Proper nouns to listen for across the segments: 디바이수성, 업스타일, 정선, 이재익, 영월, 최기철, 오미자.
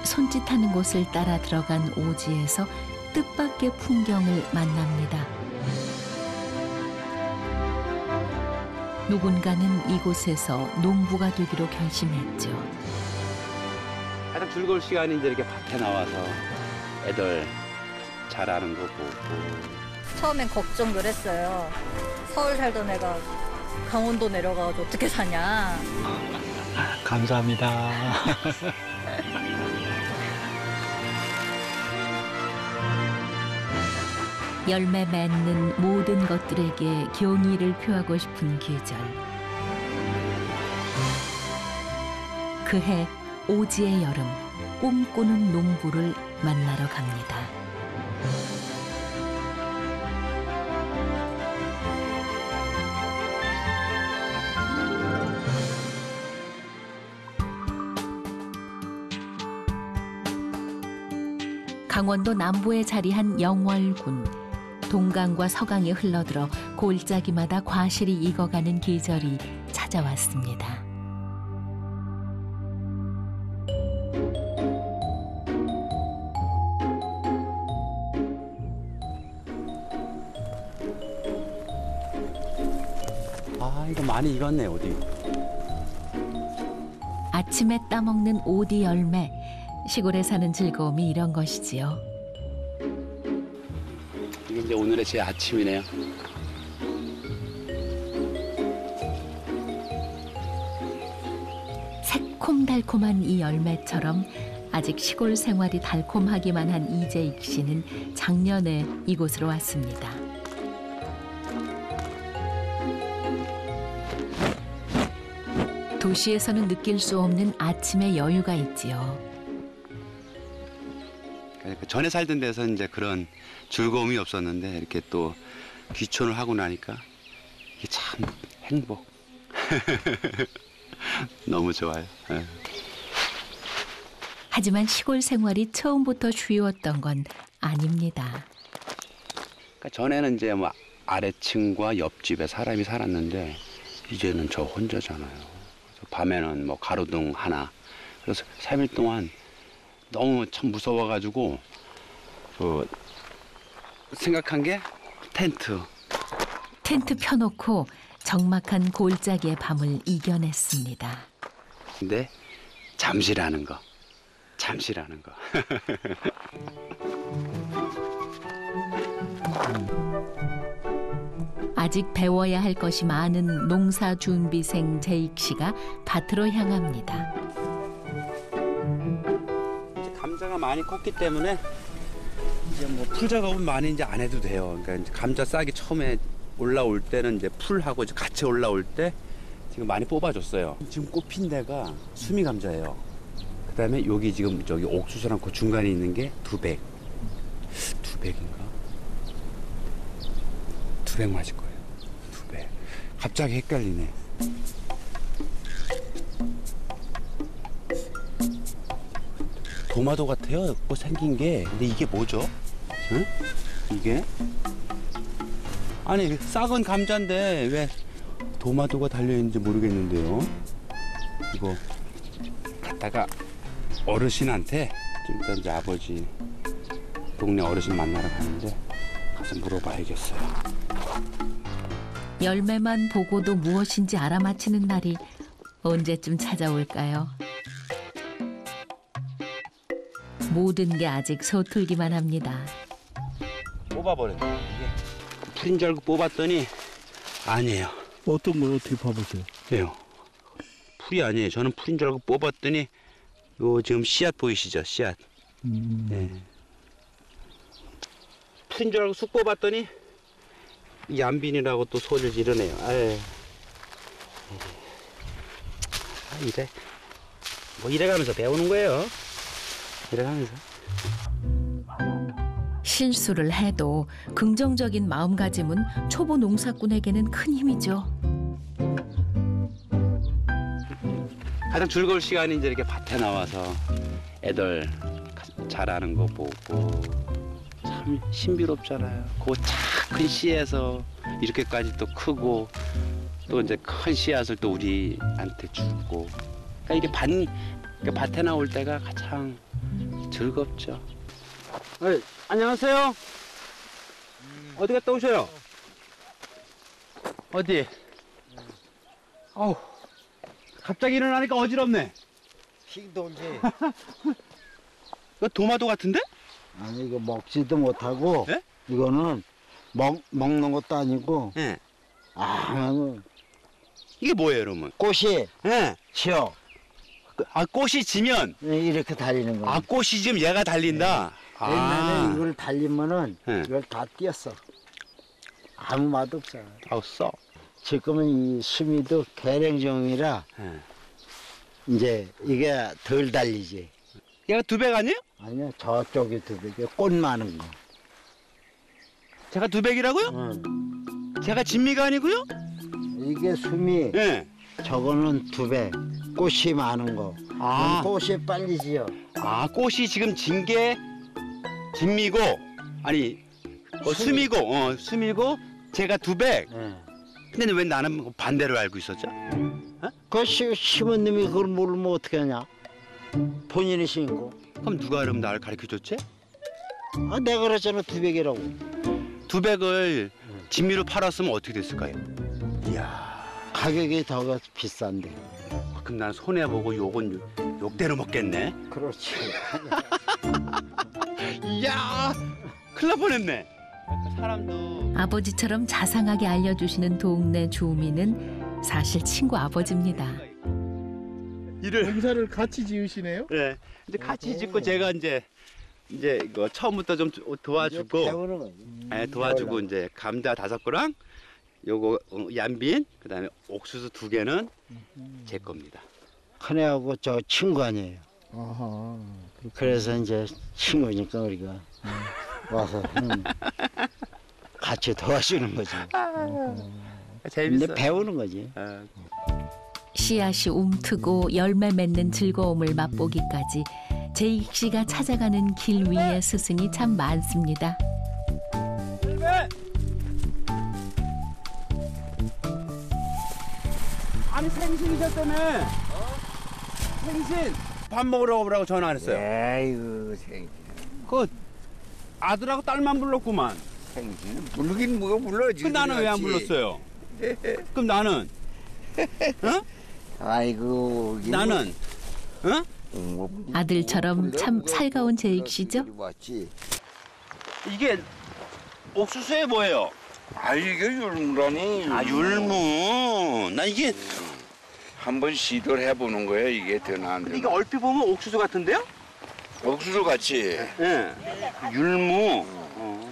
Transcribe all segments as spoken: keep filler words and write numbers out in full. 사람들이 손짓하는 곳을 따라 들어간 오지에서 뜻밖의 풍경을 만납니다. 누군가는 이곳에서 농부가 되기로 결심했죠. 가장 즐거울 시간이 이제 이렇게 밭에 나와서 애들 자라는 거 보고. 처음엔 걱정 그랬어요. 서울 살던 애가 강원도 내려가서 어떻게 사냐. 감사합니다. 열매 맺는 모든 것들에게 경의를 표하고 싶은 계절. 그해 오지의 여름, 꿈꾸는 농부를 만나러 갑니다. 강원도 남부에 자리한 영월군. 동강과 서강이 흘러들어 골짜기마다 과실이 익어가는 계절이 찾아왔습니다. 아, 이거 많이 익었네, 오디. 아침에 따먹는 오디 열매. 시골에 사는 즐거움이 이런 것이지요. 이게 이제 오늘의 제 아침이네요. 새콤달콤한 이 열매처럼 아직 시골 생활이 달콤하기만 한 이재익 씨는 작년에 이곳으로 왔습니다. 도시에서는 느낄 수 없는 아침의 여유가 있지요. 전에 살던 데서 이제 그런 즐거움이 없었는데 이렇게 또 귀촌을 하고 나니까 이게 참 행복. 너무 좋아요. 네. 하지만 시골 생활이 처음부터 쉬웠던 건 아닙니다. 그러니까 전에는 이제 뭐 아래층과 옆집에 사람이 살았는데 이제는 저 혼자잖아요. 그래서 밤에는 뭐 가로등 하나. 그래서 삼 일 동안 너무 참 무서워가지고 그 생각한 게 텐트. 텐트 펴놓고 적막한 골짜기의 밤을 이겨냈습니다. 근데 잠시라는 거, 잠시라는 거. 아직 배워야 할 것이 많은 농사 준비생 재익 씨가 밭으로 향합니다. 감자가 많이 컸기 때문에 이제 뭐 풀 작업은 많이 이제 안 해도 돼요. 그러니까 이제 감자 싹이 처음에 올라올 때는 이제 풀하고 이제 같이 올라올 때 지금 많이 뽑아줬어요. 지금 꽃핀 데가 수미 감자예요. 그다음에 여기 지금 저기 옥수수랑 그 중간에 있는 게 두백, 두백인가? 두백 맞을 거예요. 두백. 갑자기 헷갈리네. 도마도 같아요. 뭐 생긴 게. 근데 이게 뭐죠? 응? 이게? 아니, 싹은 감자인데 왜 도마도가 달려있는지 모르겠는데요. 이거 갔다가 어르신한테 좀 일단 이제 아버지 동네 어르신 만나러 가는데 가서 물어봐야겠어요. 열매만 보고도 무엇인지 알아맞히는 날이 언제쯤 찾아올까요? 모든 게 아직 서툴기만 합니다. 뽑아버렸네. 이게 풀인 줄 알고 뽑았더니 아니에요. 어떤 걸 어떻게 봐보세요? 예요. 풀이 아니에요. 저는 풀인 줄 알고 뽑았더니 요 지금 씨앗 보이시죠? 씨앗. 음. 네. 풀인 줄 알고 쑥 뽑았더니 얀빈이라고 또 소리를 지르네요. 아유. 아, 이래 뭐 이래가면서 배우는 거예요. 하면서. 실수를 해도 긍정적인 마음가짐은 초보 농사꾼에게는 큰 힘이죠. 가장 즐거울 시간이 이제 이렇게 밭에 나와서 애들 자라는 거 보고 참 신비롭잖아요. 그 작은 씨에서 이렇게까지 또 크고 또 이제 큰 씨앗을 또 우리한테 주고. 그러니까 이게 반, 그러니까 밭에 나올 때가 가장 즐겁죠. 네, 안녕하세요. 음. 어디 갔다 오셔요? 어디? 음. 어우, 갑자기 일어나니까 어지럽네. 싱동지. 이거 도마도 같은데? 아니, 이거 먹지도 못하고. 네? 이거는 먹, 먹는 것도 아니고. 네. 아, 이게 뭐예요, 여러분? 꽃이. 네. 지어. 아, 꽃이 지면. 네, 이렇게 달리는 거예요. 아, 꽃이 지면 얘가 달린다? 네. 아. 옛날에 이걸 달리면은. 네. 이걸 다 띄었어. 아무 맛 없잖아. 아우, 써. 지금은 이 수미도 계량종이라. 네. 이제 이게 덜 달리지. 얘가 두백 아니에요? 아니요, 저쪽이 두백이에요. 꽃 많은 거. 제가 두백이라고요? 응. 제가 진미가 아니고요? 이게 수미. 네. 저거는 두백. 꽃이 많은 거. 아. 꽃이 빨리 지어. 아, 꽃이 지금 진 게 진미고, 아니, 어, 수미. 수미고, 어, 수미고, 제가 두백. 네. 근데 왜 나는 반대로 알고 있었죠? 어? 그 심은 놈이 그걸 모르면 어떻게 하냐? 본인이 심고. 그럼 누가 그럼 나를 가르쳐줬지? 아, 내가 그랬잖아, 두백이라고. 두백을 진미로 팔았으면 어떻게 됐을까요? 이야, 가격이 더 비싼데. 아, 그럼 난 손해보고 요건 욕대로 먹겠네. 그렇지. 이야, 큰일 날 뻔했네. 사람도... 아버지처럼 자상하게 알려주시는 동네 주민은 사실 친구 아버지입니다. 이를 농사를 같이 지으시네요? 네, 이제 같이 짓고 제가 이제 이제 이거 처음부터 좀 도와주고, 네, 도와주고 이제 감자 다섯 그랑, 요거 얀빈, 그다음에 옥수수 두 개는 제 겁니다. 큰애하고 저 친구 아니에요. 아하, 그래서 이제 친구니까 우리가 와서 음, 같이 도와주는 거지. 재밌어. 근데 배우는 거지. 아. 씨앗이 움트고 열매 맺는 즐거움을 맛보기까지 제익 씨가 찾아가는 길 위에 스승이 참 많습니다. 아니, 생신이셨다며. 어? 생신. 밥 먹으러 오라고 전화 안 했어요. 에이구, 생신. 그 아들하고 딸만 불렀구만. 생신은 부르긴 뭐가 불러지. 그 나는 왜 안 불렀어요? 그럼 나는? 어? 아이고. 나는? 뭐... 어? 아들처럼 참 살가운 제익 씨죠? 이게 옥수수에 뭐예요? 아, 이게 율무라니. 율무. 아, 율무. 나 이게 한번 시도를 해보는 거예요. 이게 되나 안 되나. 이게 얼핏 보면 옥수수 같은데요? 옥수수 같이. 예. 네. 율무. 어.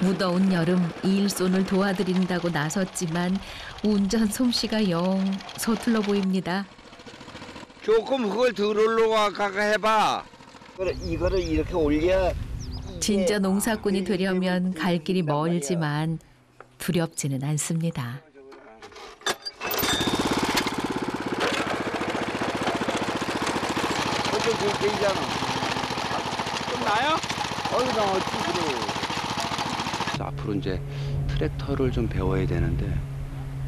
무더운 여름 일손을 도와드린다고 나섰지만 운전 솜씨가 영 서툴러 보입니다. 조금 그걸 들으려고 아까 해봐. 그래, 이거를 이렇게 올려. 진짜 농사꾼이 되려면 갈 길이 멀지만 두렵지는 않습니다. 좀 나요? 어이가 어찌. 앞으로 이제 트랙터를 좀 배워야 되는데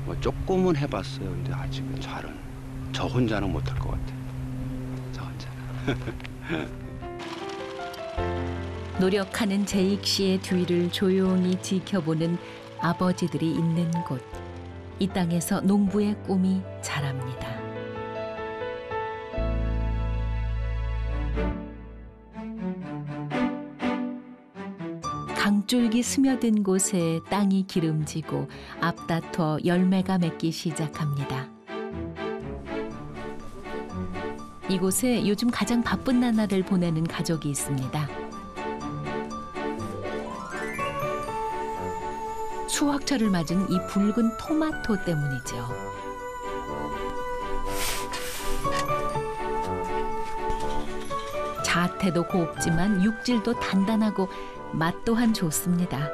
뭐 조금은 해봤어요. 근데 아직은 잘은 저 혼자는 못할 것 같아요. 저 혼자는. 노력하는 제익 씨의 뒤를 조용히 지켜보는 아버지들이 있는 곳. 이 땅에서 농부의 꿈이 자랍니다. 강줄기 스며든 곳에 땅이 기름지고 앞다퉈 열매가 맺기 시작합니다. 이곳에 요즘 가장 바쁜 나날을 보내는 가족이 있습니다. 수확철을 맞은 이 붉은 토마토 때문이죠. 자태도 곱지만 육질도 단단하고 맛 또한 좋습니다.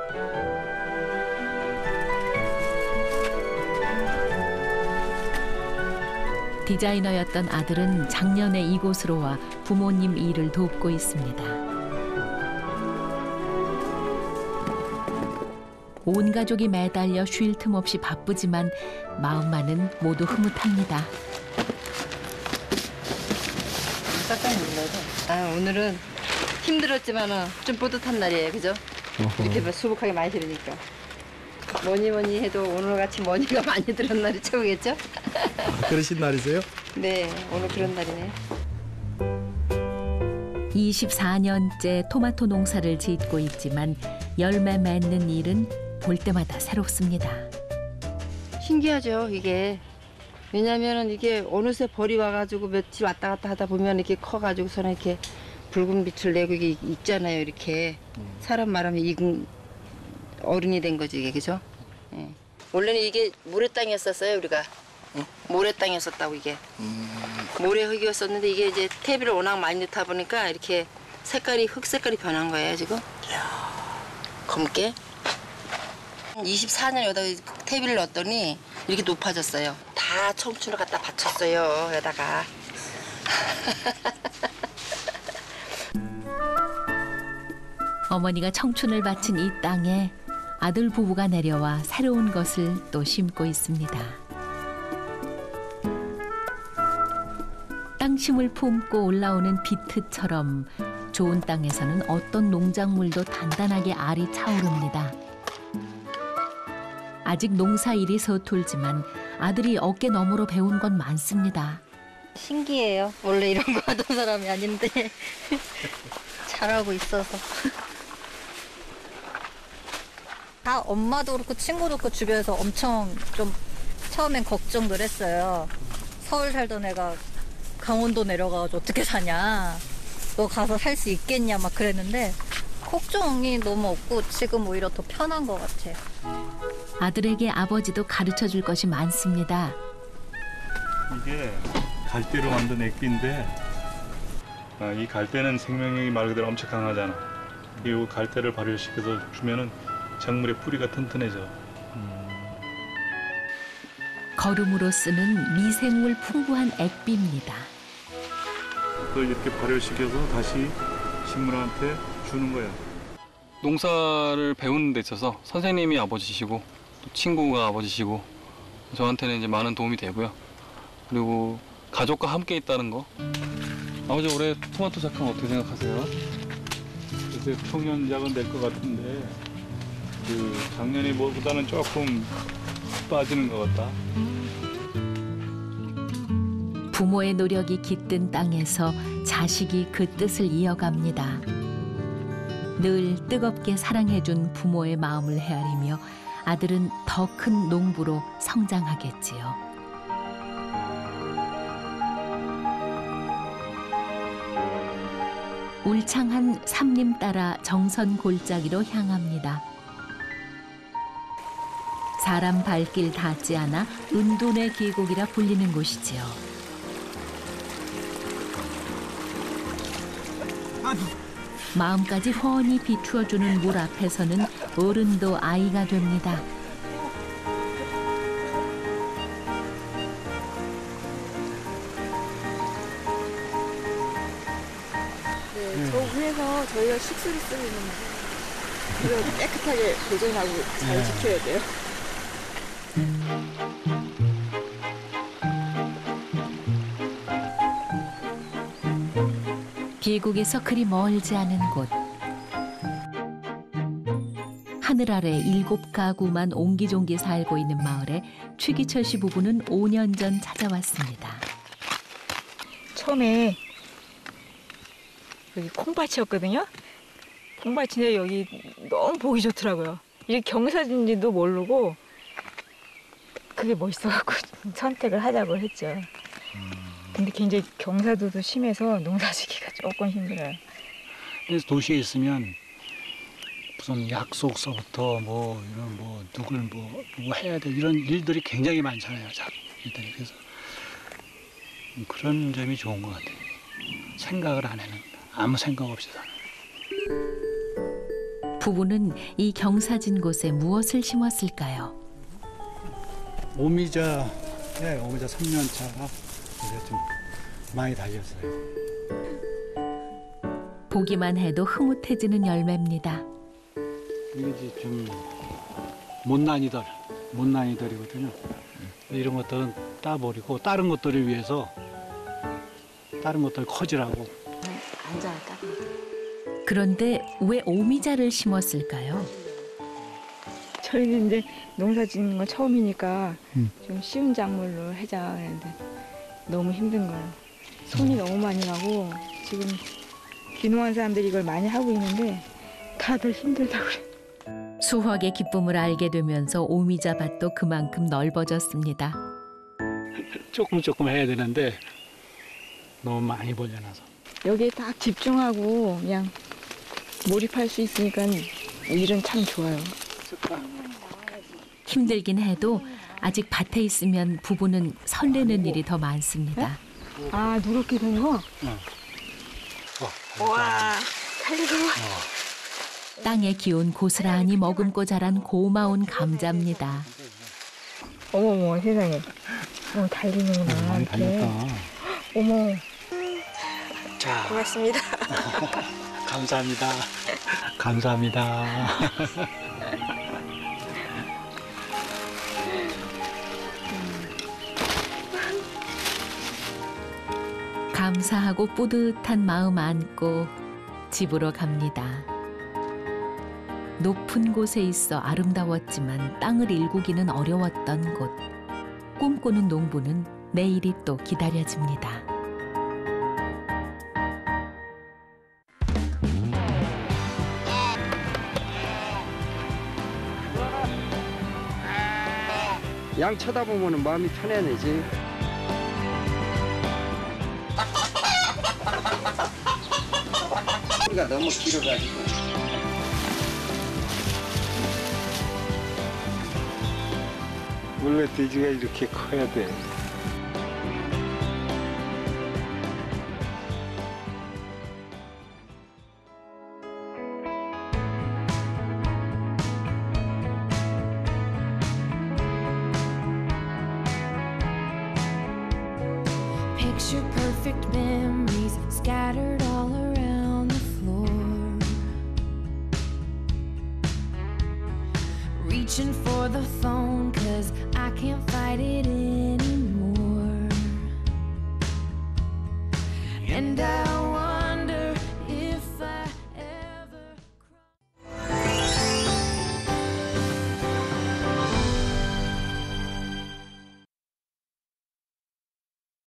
디자이너였던 아들은 작년에 이곳으로 와 부모님 일을 돕고 있습니다. 온 가족이 매달려 쉴 틈 없이 바쁘지만 마음만은 모두 흐뭇합니다. 오늘은 힘들었지만 좀 뿌듯한 날이에요. 그죠? 어허. 이렇게 수북하게 많이 들으니까. 뭐니 뭐니 해도 오늘같이 머니가 많이 들은 날이 최고겠죠? 아, 그러신 날이세요? 네, 오늘 그런 날이네요. 이십사 년째 토마토 농사를 짓고 있지만 열매 맺는 일은 볼 때마다 새롭습니다. 신기하죠, 이게. 왜냐면은 이게 어느새 벌이 와가지고 며칠 왔다 갔다 하다 보면 이렇게 커가지고서는 이렇게 붉은 빛을 내고 이게 있잖아요, 이렇게. 사람 말하면 익은 어른이 된 거지, 이게, 그죠? 예. 원래는 이게 모래 땅이었었어요, 우리가. 예? 모래 땅이었었다고, 이게. 음. 모래 흙이었었는데 이게 이제 퇴비를 워낙 많이 넣다 보니까 이렇게 색깔이, 흙 색깔이 변한 거예요, 지금. 이야. 검게. 이십사 년 여기다가 퇴비를 넣었더니 이렇게 높아졌어요. 다 청춘을 갖다 바쳤어요, 여기다가. 어머니가 청춘을 바친 이 땅에 아들 부부가 내려와 새로운 것을 또 심고 있습니다. 땅심을 품고 올라오는 비트처럼 좋은 땅에서는 어떤 농작물도 단단하게 알이 차오릅니다. 아직 농사일이 서툴지만 아들이 어깨 너머로 배운 건 많습니다. 신기해요. 원래 이런 거 하던 사람이 아닌데 잘하고 있어서. 다 엄마도 그렇고 친구도 그렇고 주변에서 엄청 좀 처음엔 걱정들 했어요. 서울 살던 애가 강원도 내려가서 어떻게 사냐, 너 가서 살 수 있겠냐 막 그랬는데 걱정이 너무 없고 지금 오히려 더 편한 것 같아요. 아들에게 아버지도 가르쳐줄 것이 많습니다. 이게 갈대로 만든 액기인데 아, 이 갈대는 생명력이 말 그대로 엄청 강하잖아. 이 갈대를 발효시켜서 주면은 작물의 뿌리가 튼튼해져. 음. 거름으로 쓰는 미생물 풍부한 액비입니다. 그걸 이렇게 발효시켜서 다시 식물한테 주는 거야. 농사를 배우는 데 있어서 선생님이 아버지시고 또 친구가 아버지시고 저한테는 이제 많은 도움이 되고요. 그리고 가족과 함께 있다는 거. 아버지 올해 토마토 작황 어떻게 생각하세요? 이제 청년작은 될 것 같은데 그 작년에 뭐보다는 조금 빠지는 것 같다. 부모의 노력이 깃든 땅에서 자식이 그 뜻을 이어갑니다. 늘 뜨겁게 사랑해준 부모의 마음을 헤아리며 아들은 더 큰 농부로 성장하겠지요. 울창한 삼림 따라 정선 골짜기로 향합니다. 사람 발길 닿지 않아 은둔의 계곡이라 불리는 곳이지요. 마음까지 훤히 비추어주는 물 앞에서는 어른도 아이가 됩니다. 네, 저 위에서 저희가 식수를 쓰고 있는 거예요. 그걸 깨끗하게 보존하고 잘 지켜야 돼요. 계곡에서 그리 멀지 않은 곳. 하늘 아래 일곱 가구만 옹기종기 살고 있는 마을에 최기철 씨 부부는 오 년 전 찾아왔습니다. 처음에 여기 콩밭이었거든요. 콩밭인데 여기 너무 보기 좋더라고요. 이게 경사진지도 모르고 그게 멋있어갖고 선택을 하자고 했죠. 근데 굉장히 경사도도 심해서 농사짓기가 조금 힘들어요. 그래서 도시에 있으면 무슨 약속서부터 뭐 이런 뭐 누굴 뭐 누구 해야 돼 이런 일들이 굉장히 많잖아요. 일단 그래서 그런 점이 좋은 것 같아요. 생각을 안 하는, 아무 생각 없이 사는. 부부는 이 경사진 곳에 무엇을 심었을까요? 오미자, 네, 오미자 삼 년 차가. 좀 많이 달렸어요. 보기만 해도 흐뭇해지는 열매입니다. 이게 좀 못난이들, 못난이들이거든요. 이런 것들은 따버리고 다른 것들을 위해서 다른 것들 커지라고. 안전할까? 그런데 왜 오미자를 심었을까요? 저희는 이제 농사 짓는 건 처음이니까 음. 좀 쉬운 작물로 하자 했는데 너무 힘든 거예요. 손이 너무 많이 가고 지금 귀농한 사람들이 이걸 많이 하고 있는데 다들 힘들다고 그래요. 수확의 기쁨을 알게 되면서 오미자 밭도 그만큼 넓어졌습니다. 조금 조금 해야 되는데 너무 많이 벌려놔서. 여기에 딱 집중하고 그냥 몰입할 수 있으니까 일은 참 좋아요. 힘들긴 해도 아직 밭에 있으면 부부는 설레는 일이 더 많습니다. 네? 아, 누렇게 된 거? 응. 와, 어. 땅의 기운 고스란히 머금고 자란 고마운 감자입니다. 어머머, 세상에. 어, 달리는구나. 어, 달렸다. 어머. 자. 고맙습니다. 감사합니다. 감사합니다. 감사하고 뿌듯한 마음 안고 집으로 갑니다. 높은 곳에 있어 아름다웠지만 땅을 일구기는 어려웠던 곳. 꿈꾸는 농부는 내일이 또 기다려집니다. 양 쳐다보면 마음이 편해지지. 소리가 너무 길어가지고. 원래 돼지가 이렇게 커야 돼. And I